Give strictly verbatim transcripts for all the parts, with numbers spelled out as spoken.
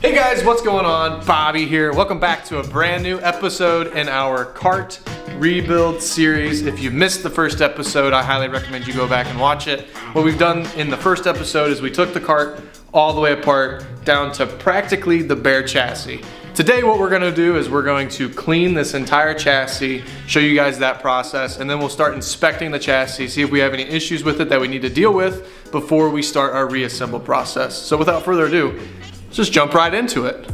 Hey guys, what's going on? Bobby here. Welcome back to a brand new episode in our cart rebuild series. If you missed the first episode, I highly recommend you go back and watch it. What we've done in the first episode is we took the cart all the way apart down to practically the bare chassis. Today what we're going to do is we're going to clean this entire chassis, show you guys that process, and then we'll start inspecting the chassis, see if we have any issues with it that we need to deal with before we start our reassemble process. So without further ado, let's just jump right into it.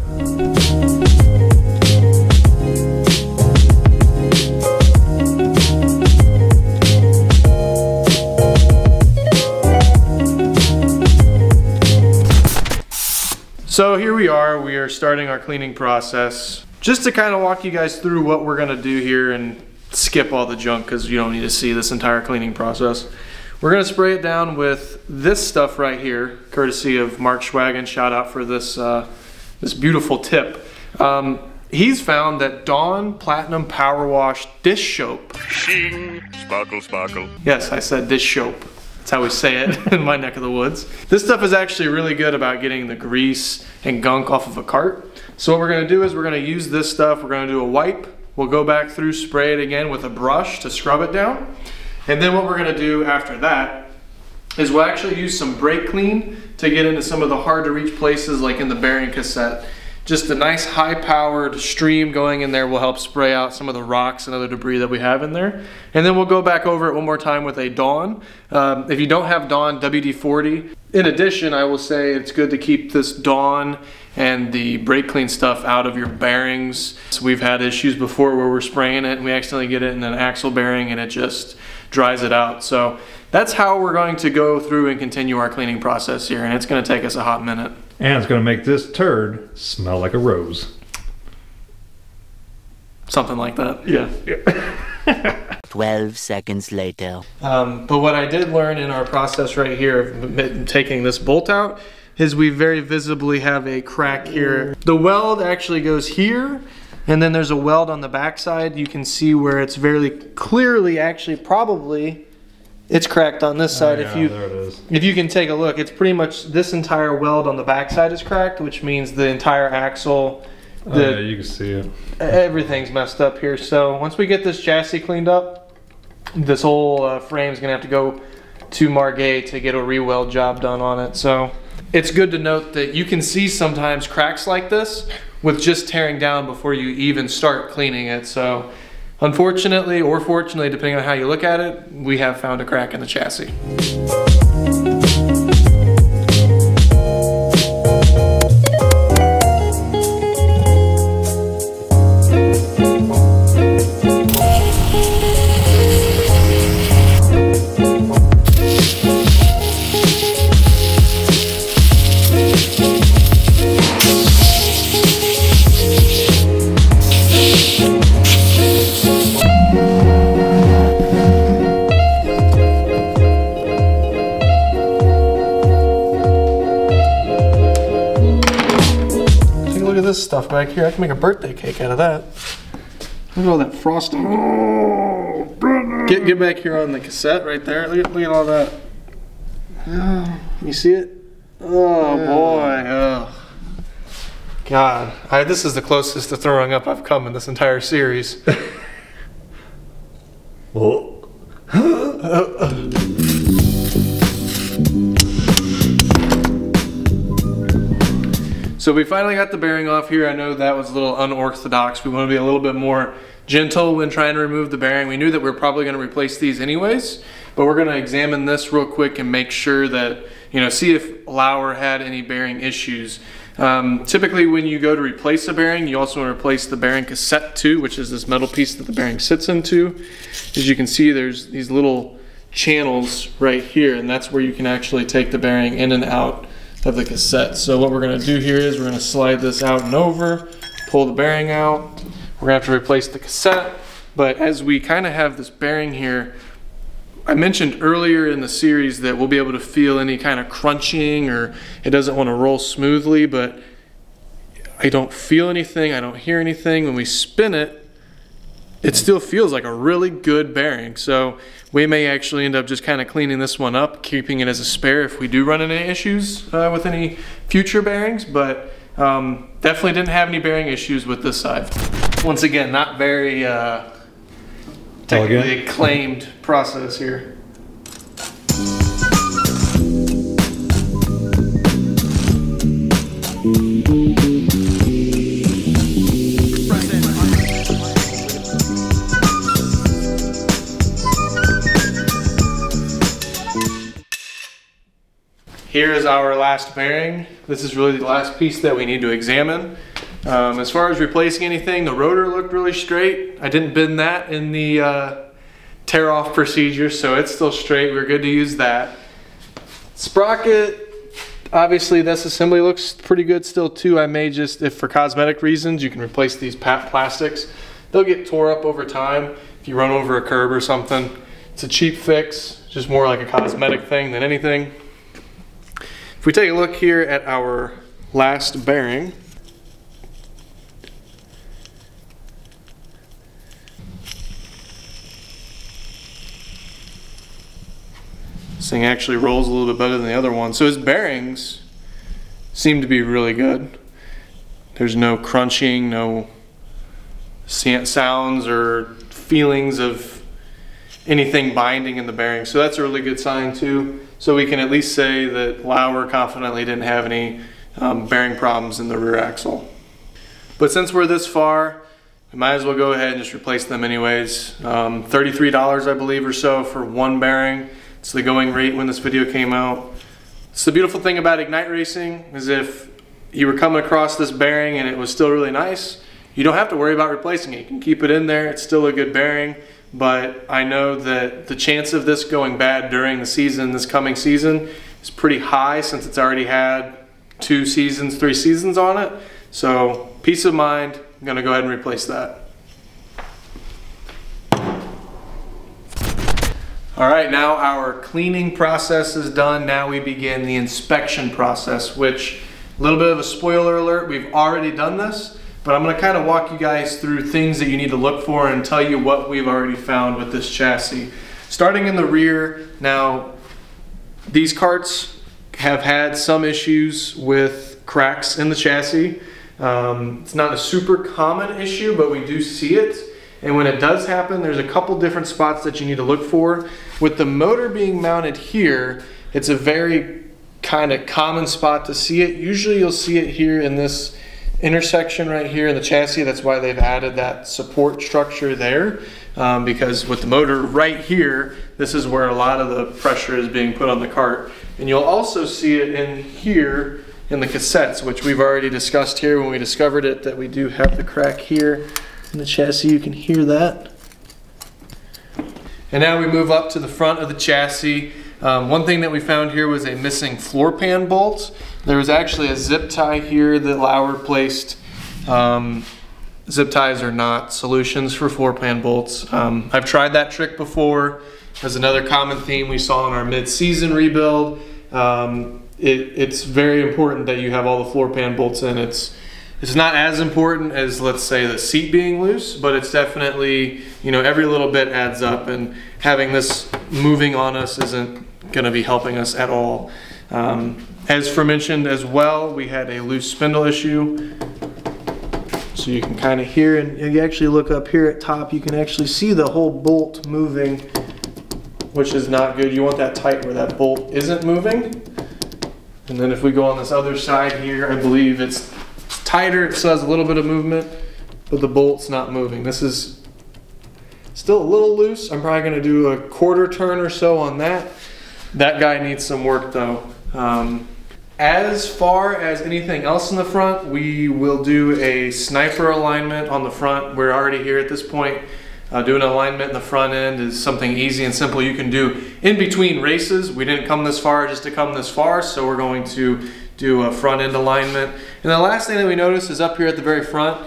So here we are, we are starting our cleaning process. Just to kind of walk you guys through what we're gonna do here and skip all the junk because you don't need to see this entire cleaning process. We're gonna spray it down with this stuff right here, courtesy of Mark Schwagen, shout out for this, uh, this beautiful tip. Um, he's found that Dawn Platinum Power Wash dish soap. Shing, sparkle, sparkle. Yes, I said dish soap. That's how we say it in my neck of the woods. This stuff is actually really good about getting the grease and gunk off of a cart. So what we're gonna do is we're gonna use this stuff, we're gonna do a wipe, we'll go back through, spray it again with a brush to scrub it down. And then what we're gonna do after that is we'll actually use some brake clean to get into some of the hard to reach places like in the bearing cassette. Just a nice high powered stream going in there will help spray out some of the rocks and other debris that we have in there. And then we'll go back over it one more time with a Dawn. Um, if you don't have Dawn, W D forty. In addition, I will say it's good to keep this Dawn and the brake clean stuff out of your bearings. So we've had issues before where we're spraying it and we accidentally get it in an axle bearing and it just dries it out. So that's how we're going to go through and continue our cleaning process here, and it's gonna take us a hot minute. And it's gonna make this turd smell like a rose. Something like that. Yeah. Yeah. twelve seconds later. Um, but what I did learn in our process right here of taking this bolt out is we very visibly have a crack here. The weld actually goes here, and then there's a weld on the backside. You can see where it's very clearly actually probably it's cracked on this side. Oh, yeah, if you there it is. If you can take a look, it's pretty much this entire weld on the backside is cracked, which means the entire axle, the, oh, yeah, you can see it. Everything's messed up here. So once we get this chassis cleaned up, this whole uh, frame's gonna have to go to Margay to get a re-weld job done on it. So it's good to note that you can see sometimes cracks like this with just tearing down before you even start cleaning it. So unfortunately, or fortunately, depending on how you look at it, we have found a crack in the chassis. Stuff back here. I can make a birthday cake out of that. Look at all that frosting. Oh, get, get back here on the cassette right there. Look at, look at all that. Oh, you see it? Oh yeah. Boy. Oh. God. I, this is the closest to throwing up I've come in this entire series. Oh. So we finally got the bearing off here. I know that was a little unorthodox. We want to be a little bit more gentle when trying to remove the bearing. We knew that we were probably going to replace these anyways, but we're going to examine this real quick and make sure that, you know, see if Lauer had any bearing issues. Um, typically when you go to replace a bearing, you also want to replace the bearing cassette too, which is this metal piece that the bearing sits into. As you can see, there's these little channels right here, and that's where you can actually take the bearing in and out of the cassette. So what we're gonna do here is we're gonna slide this out and over, pull the bearing out. We're gonna have to replace the cassette, but as we kind of have this bearing here, I mentioned earlier in the series that we'll be able to feel any kind of crunching or it doesn't want to roll smoothly, but I don't feel anything, I don't hear anything. When we spin it, it still feels like a really good bearing. So we may actually end up just kind of cleaning this one up, keeping it as a spare if we do run into issues uh, with any future bearings, but Um, definitely didn't have any bearing issues with this side. Once again, not very uh, technically acclaimed process here. Here is our last bearing. This is really the last piece that we need to examine. Um, as far as replacing anything, the rotor looked really straight. I didn't bend that in the uh, tear off procedure, so it's still straight. We're good to use that. Sprocket, obviously this assembly looks pretty good still too. I may just, if for cosmetic reasons, you can replace these plastics. They'll get tore up over time if you run over a curb or something. It's a cheap fix, just more like a cosmetic thing than anything. If we take a look here at our last bearing, this thing actually rolls a little bit better than the other one. So his bearings seem to be really good. There's no crunching, no sounds or feelings of anything binding in the bearing. So that's a really good sign too. So we can at least say that Lauer confidently didn't have any um, bearing problems in the rear axle. But since we're this far, we might as well go ahead and just replace them anyways. Um, thirty-three dollars I believe or so for one bearing. It's the going rate when this video came out. So the beautiful thing about Ignite Racing is if you were coming across this bearing and it was still really nice, you don't have to worry about replacing it. You can keep it in there, it's still a good bearing. But I know that the chance of this going bad during the season, this coming season, is pretty high since it's already had two seasons, three seasons on it. So peace of mind, I'm gonna go ahead and replace that. All right, now our cleaning process is done. Now we begin the inspection process, which, a little bit of a spoiler alert, we've already done this. But I'm gonna kind of walk you guys through things that you need to look for and tell you what we've already found with this chassis. Starting in the rear, now these carts have had some issues with cracks in the chassis. Um, it's not a super common issue, but we do see it. And when it does happen, there's a couple different spots that you need to look for. With the motor being mounted here, it's a very kind of common spot to see it. Usually you'll see it here in this intersection right here in the chassis. That's why they've added that support structure there, um, because with the motor right here, this is where a lot of the pressure is being put on the cart. And you'll also see it in here in the cassettes, which we've already discussed here when we discovered it, that we do have the crack here in the chassis. You can hear that. And now we move up to the front of the chassis. Um, one thing that we found here was a missing floor pan bolt. There was actually a zip tie here that Lauer placed. Um, zip ties are not solutions for floor pan bolts. Um, I've tried that trick before. As another common theme we saw in our mid-season rebuild, um, it, it's very important that you have all the floor pan bolts in. It's It's not as important as, let's say, the seat being loose, but it's definitely, you know, every little bit adds up, and having this moving on us isn't going to be helping us at all. Um, as aforementioned as well, we had a loose spindle issue. So you can kind of hear, and you actually look up here at top, you can actually see the whole bolt moving, which is not good. You want that tight where that bolt isn't moving. And then if we go on this other side here, I believe it's tighter, it still has a little bit of movement, but the bolt's not moving. This is still a little loose. I'm probably going to do a quarter turn or so on that. That guy needs some work though. Um, as far as anything else in the front, we will do a sniper alignment on the front. We're already here at this point. Uh, doing an alignment in the front end is something easy and simple you can do in between races. We didn't come this far just to come this far, so we're going to do a front end alignment. And the last thing that we notice is up here at the very front,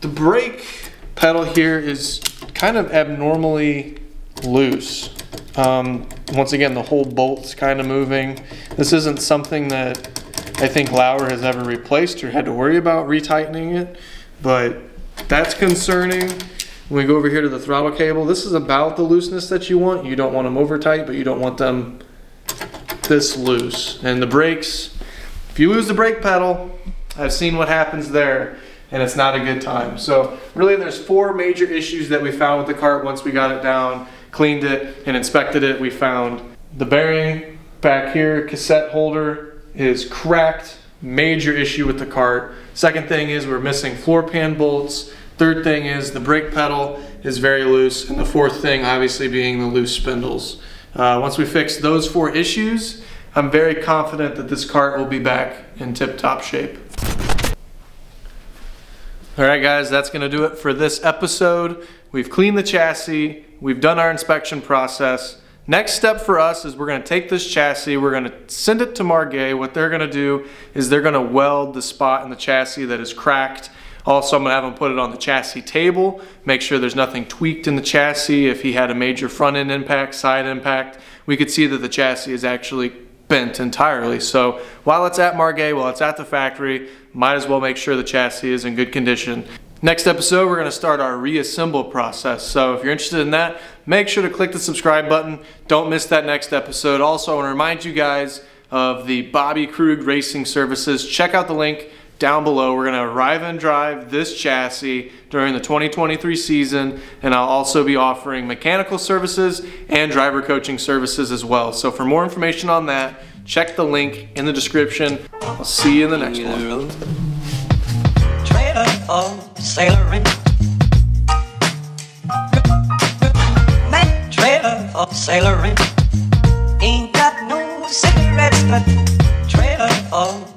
the brake pedal here is kind of abnormally loose. Um, once again, the whole bolt's kind of moving. This isn't something that I think Lauer has ever replaced or had to worry about retightening it, but that's concerning. When we go over here to the throttle cable, this is about the looseness that you want. You don't want them over tight, but you don't want them this loose. And the brakes, if you lose the brake pedal, I've seen what happens there, and it's not a good time. So really there's four major issues that we found with the cart once we got it down, cleaned it, and inspected it. We found the bearing back here, cassette holder is cracked, major issue with the cart. Second thing is we're missing floor pan bolts. Third thing is the brake pedal is very loose. And the fourth thing obviously being the loose spindles. Uh, once we fix those four issues, I'm very confident that this cart will be back in tip-top shape. All right guys, that's gonna do it for this episode. We've cleaned the chassis, we've done our inspection process. Next step for us is we're gonna take this chassis, we're gonna send it to Margay. What they're gonna do is they're gonna weld the spot in the chassis that is cracked. Also, I'm gonna have him put it on the chassis table, make sure there's nothing tweaked in the chassis. If he had a major front end impact, side impact, we could see that the chassis is actually bent entirely. So while it's at Margay, while it's at the factory, might as well make sure the chassis is in good condition. Next episode, we're gonna start our reassemble process. So if you're interested in that, make sure to click the subscribe button. Don't miss that next episode. Also, I wanna remind you guys of the Bobby Krug Racing Services. Check out the link down below. We're gonna arrive and drive this chassis during the twenty twenty-three season, and I'll also be offering mechanical services and driver coaching services as well. So for more information on that, check the link in the description. I'll see you in the next one. Trailer for sailoring. Trailer for sailoring. Ain't got no cigarettes, but trailer for